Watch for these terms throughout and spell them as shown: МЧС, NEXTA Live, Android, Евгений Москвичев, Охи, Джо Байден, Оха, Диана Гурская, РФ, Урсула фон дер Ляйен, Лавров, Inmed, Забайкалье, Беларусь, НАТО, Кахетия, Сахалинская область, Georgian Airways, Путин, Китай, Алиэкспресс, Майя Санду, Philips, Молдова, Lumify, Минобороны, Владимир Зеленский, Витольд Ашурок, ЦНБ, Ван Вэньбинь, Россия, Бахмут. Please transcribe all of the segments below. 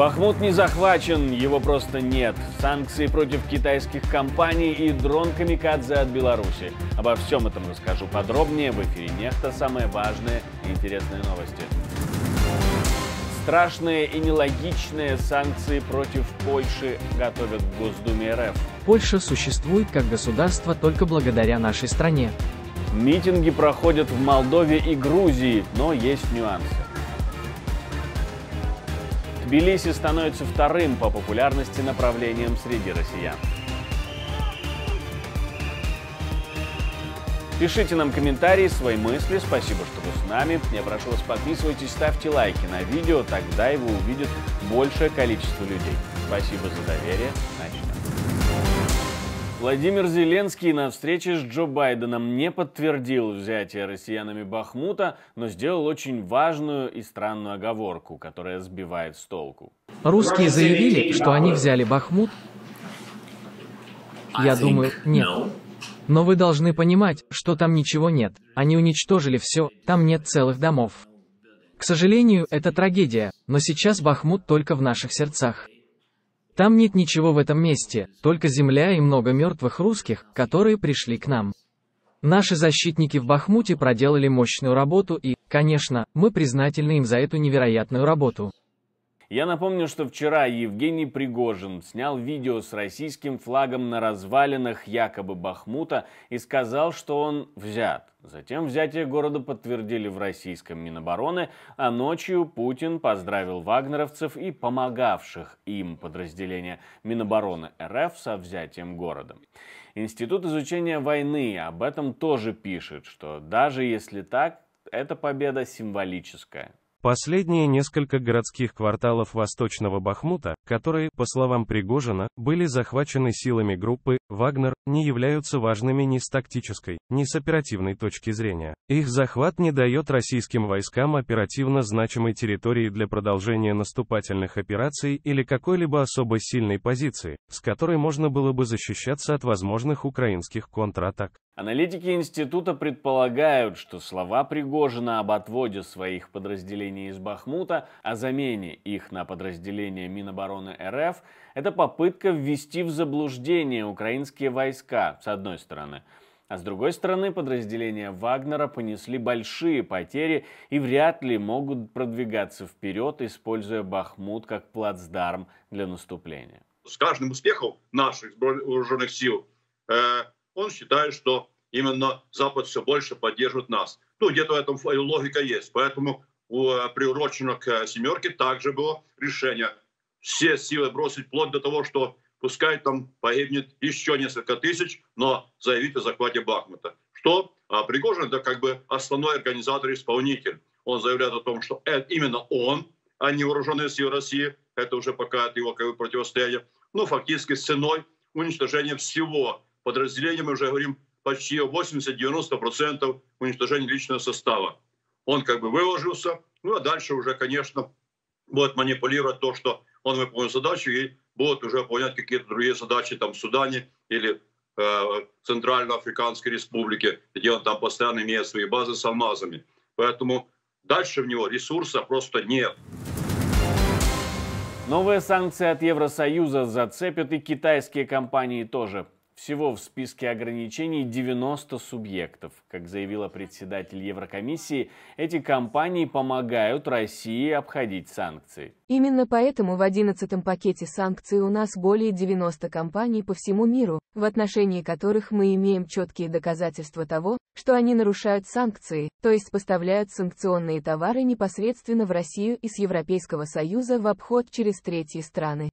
Бахмут не захвачен, его просто нет. Санкции против китайских компаний и дрон-камикадзе от Беларуси. Обо всем этом расскажу подробнее в эфире «Нехта». Самые важные и интересные новости. Страшные и нелогичные санкции против Польши готовят в Госдуме РФ. Польша существует как государство только благодаря нашей стране. Митинги проходят в Молдове и Грузии, но есть нюансы. Тбилиси становится вторым по популярности направлением среди россиян. Пишите нам комментарии, свои мысли, спасибо, что вы с нами. Я прошу вас, подписывайтесь, ставьте лайки на видео, тогда его увидит большее количество людей. Спасибо за доверие. Владимир Зеленский на встрече с Джо Байденом не подтвердил взятие россиянами Бахмута, но сделал очень важную и странную оговорку, которая сбивает с толку. Русские заявили, что они взяли Бахмут. Я думаю, нет. Но вы должны понимать, что там ничего нет. Они уничтожили все, там нет целых домов. К сожалению, это трагедия, но сейчас Бахмут только в наших сердцах. Там нет ничего в этом месте, только земля и много мертвых русских, которые пришли к нам. Наши защитники в Бахмуте проделали мощную работу и, конечно, мы признательны им за эту невероятную работу. Я напомню, что вчера Евгений Пригожин снял видео с российским флагом на развалинах якобы Бахмута и сказал, что он взят. Затем взятие города подтвердили в российском Минобороны, а ночью Путин поздравил вагнеровцев и помогавших им подразделения Минобороны РФ со взятием города. Институт изучения войны об этом тоже пишет, что даже если так, эта победа символическая. Последние несколько городских кварталов Восточного Бахмута, которые, по словам Пригожина, были захвачены силами группы «Вагнер», не являются важными ни с тактической, ни с оперативной точки зрения. Их захват не дает российским войскам оперативно значимой территории для продолжения наступательных операций или какой-либо особо сильной позиции, с которой можно было бы защищаться от возможных украинских контратак. Аналитики института предполагают, что слова Пригожина об отводе своих подразделений из Бахмута, о замене их на подразделения Минобороны РФ – это попытка ввести в заблуждение украинские войска, с одной стороны. А с другой стороны, подразделения Вагнера понесли большие потери и вряд ли могут продвигаться вперед, используя Бахмут как плацдарм для наступления. С каждым успехом наших вооруженных сил он считает, что именно Запад все больше поддерживает нас. Ну, где-то в этом логика есть. Поэтому приурочено к «семерке» также было решение все силы бросить, вплоть до того, что пускай там погибнет еще несколько тысяч, но заявить о захвате Бахмута. Что Пригожин — это как бы основной организатор-исполнитель. Он заявляет о том, что это именно он, а не вооруженные силы России. Это уже пока от его противостояния. Ну, фактически с ценой уничтожения всего подразделения, мы уже говорим, почти 80-90% уничтожения личного состава. Он как бы выложился, ну а дальше уже, конечно, будет манипулировать то, что он выполнил задачу, и будут уже выполнять какие-то другие задачи там в Судане или Центральноафриканской Республике, где он там постоянно имеет свои базы с алмазами. Поэтому дальше в него ресурса просто нет. Новые санкции от Евросоюза зацепят и китайские компании тоже. Всего в списке ограничений 90 субъектов. Как заявила председатель Еврокомиссии, эти компании помогают России обходить санкции. Именно поэтому в 11-м пакете санкций у нас более 90 компаний по всему миру, в отношении которых мы имеем четкие доказательства того, что они нарушают санкции, то есть поставляют санкционные товары непосредственно в Россию из Европейского Союза в обход через третьи страны.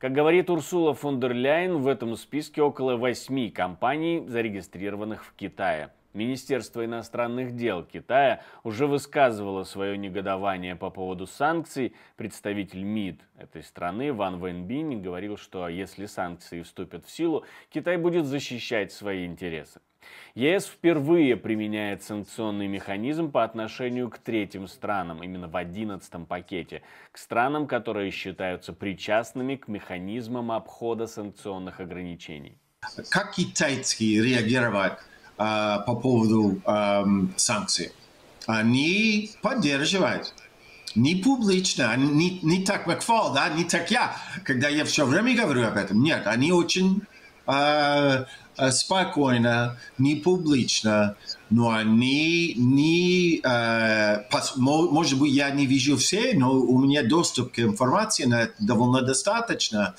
Как говорит Урсула фон дер Ляйен, в этом списке около 8 компаний, зарегистрированных в Китае. Министерство иностранных дел Китая уже высказывало свое негодование по поводу санкций. Представитель МИД этой страны Ван Вэньбинь говорил, что если санкции вступят в силу, Китай будет защищать свои интересы. ЕС впервые применяет санкционный механизм по отношению к третьим странам, именно в 11-м пакете, к странам, которые считаются причастными к механизмам обхода санкционных ограничений. Как китайцы реагировали по поводу санкций? Они поддерживают. не публично, не так Макфол, да, не так я, когда я все время говорю об этом. Нет, они очень спокойно, не публично, но они не... может быть, я не вижу все, но у меня доступ к информации на это довольно достаточно.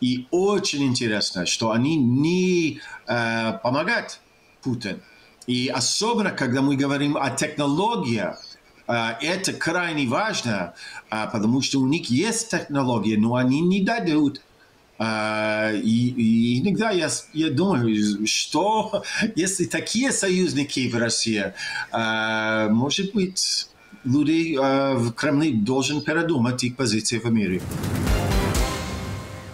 И очень интересно, что они не помогают Путину. И особенно, когда мы говорим о технологиях, это крайне важно, потому что у них есть технологии, но они не дадут. И иногда я думаю, что если такие союзники в России, может быть, люди в Кремле должен передумать их позиции в мире.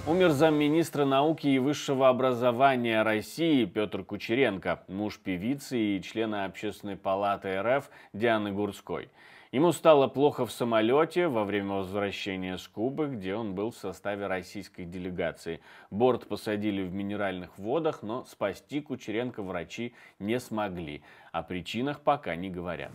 Умер замминистра науки и высшего образования России Петр Кучеренко, муж певицы и члена Общественной палаты РФ Дианы Гурской. Ему стало плохо в самолете во время возвращения с Кубы, где он был в составе российской делегации. Борт посадили в минеральных водах, но спасти Кучеренко врачи не смогли. О причинах пока не говорят.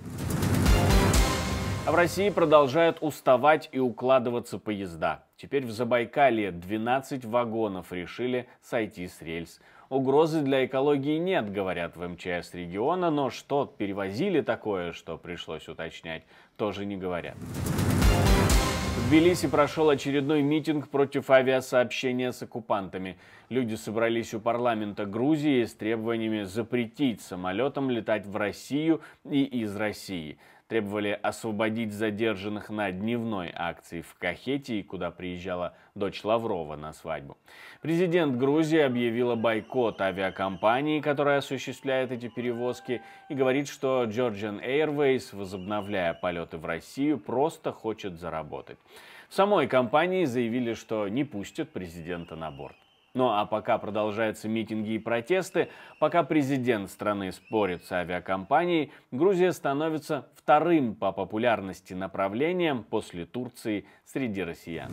А в России продолжают уставать и укладываться поезда. Теперь в Забайкалье 12 вагонов решили сойти с рельс. Угрозы для экологии нет, говорят в МЧС региона, но что перевозили такое, что пришлось уточнять, тоже не говорят. В Тбилиси прошел очередной митинг против авиасообщения с оккупантами. Люди собрались у парламента Грузии с требованиями запретить самолетам летать в Россию и из России. Требовали освободить задержанных на дневной акции в Кахетии, куда приезжала дочь Лаврова на свадьбу. Президент Грузии объявила бойкот авиакомпании, которая осуществляет эти перевозки, и говорит, что Georgian Airways, возобновляя полеты в Россию, просто хочет заработать. В самой компании заявили, что не пустят президента на борт. Ну а пока продолжаются митинги и протесты, пока президент страны спорит с авиакомпанией, Грузия становится вторым по популярности направлением после Турции среди россиян.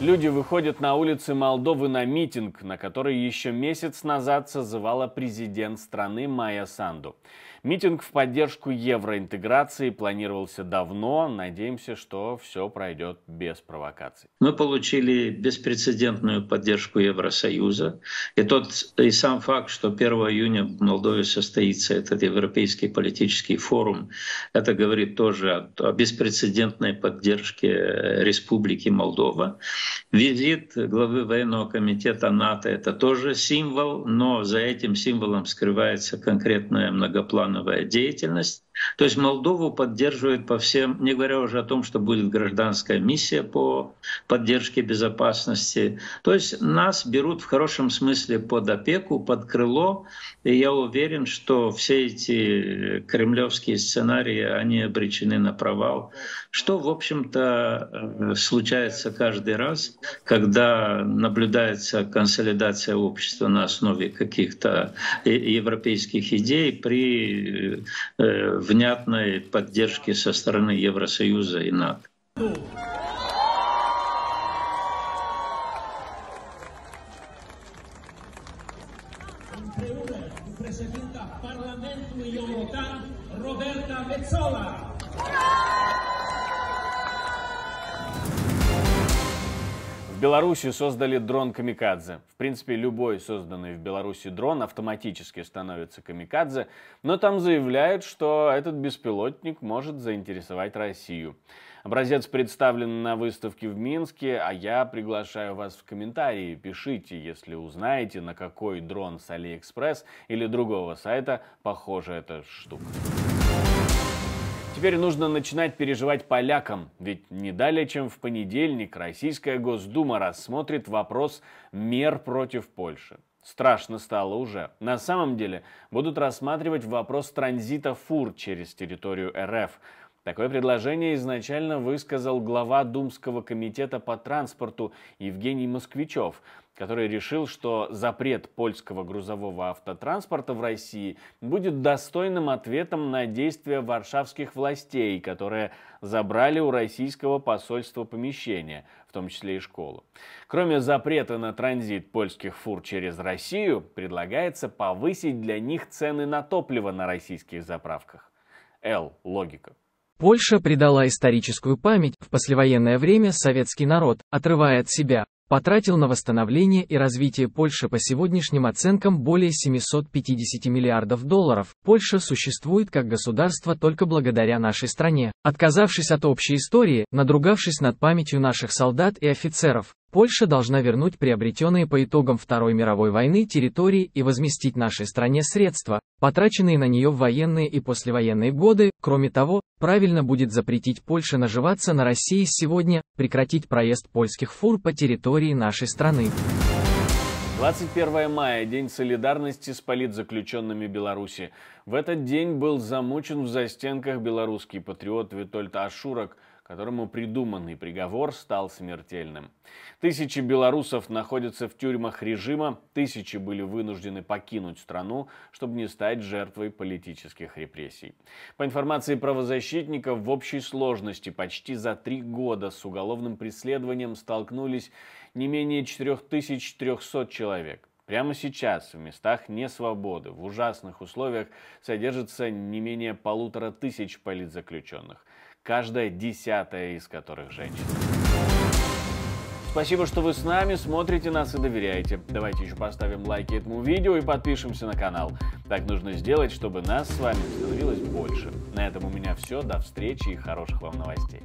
Люди выходят на улицы Молдовы на митинг, на который еще месяц назад созывала президент страны Майя Санду. Митинг в поддержку евроинтеграции планировался давно. Надеемся, что все пройдет без провокаций. Мы получили беспрецедентную поддержку Евросоюза. И сам факт, что 1 июня в Молдове состоится этот Европейский политический форум, это говорит тоже о беспрецедентной поддержке Республики Молдова. Визит главы военного комитета НАТО — это тоже символ, но за этим символом скрывается конкретная многоплановая деятельность. То есть Молдову поддерживают по всем, не говоря уже о том, что будет гражданская миссия по поддержке безопасности. То есть нас берут в хорошем смысле под опеку, под крыло. И я уверен, что все эти кремлевские сценарии, они обречены на провал. Что, в общем-то, случается каждый раз, когда наблюдается консолидация общества на основе каких-то европейских идей при внятной поддержки со стороны Евросоюза и НАТО. В Беларуси создали дрон камикадзе. В принципе, любой созданный в Беларуси дрон автоматически становится камикадзе, но там заявляют, что этот беспилотник может заинтересовать Россию. Образец представлен на выставке в Минске, а я приглашаю вас в комментарии. Пишите, если узнаете, на какой дрон с Алиэкспресс или другого сайта похожа эта штука. Теперь нужно начинать переживать полякам, ведь не далее, чем в понедельник Российская Госдума рассмотрит вопрос мер против Польши. Страшно стало уже. На самом деле будут рассматривать вопрос транзита фур через территорию РФ. Такое предложение изначально высказал глава Думского комитета по транспорту Евгений Москвичев, который решил, что запрет польского грузового автотранспорта в России будет достойным ответом на действия варшавских властей, которые забрали у российского посольства помещения, в том числе и школу. Кроме запрета на транзит польских фур через Россию, предлагается повысить для них цены на топливо на российских заправках. Логика. Польша предала историческую память, в послевоенное время советский народ, отрывая от себя, потратил на восстановление и развитие Польши по сегодняшним оценкам более 750 миллиардов долларов. Польша существует как государство только благодаря нашей стране. Отказавшись от общей истории, надругавшись над памятью наших солдат и офицеров, Польша должна вернуть приобретенные по итогам Второй мировой войны территории и возместить нашей стране средства, потраченные на нее в военные и послевоенные годы. Кроме того, правильно будет запретить Польше наживаться на России сегодня, прекратить проезд польских фур по территории нашей страны. 21 мая – День солидарности с политзаключенными Беларуси. В этот день был замучен в застенках белорусский патриот Витольд Ашурок, которому придуманный приговор стал смертельным. Тысячи белорусов находятся в тюрьмах режима, тысячи были вынуждены покинуть страну, чтобы не стать жертвой политических репрессий. По информации правозащитников, в общей сложности почти за 3 года с уголовным преследованием столкнулись не менее 4300 человек. Прямо сейчас в местах несвободы, в ужасных условиях, содержится не менее 1500 политзаключенных, каждая 10-я из которых женщина. Спасибо, что вы с нами, смотрите нас и доверяете. Давайте еще поставим лайки этому видео и подпишемся на канал. Так нужно сделать, чтобы нас с вами становилось больше. На этом у меня все. До встречи и хороших вам новостей.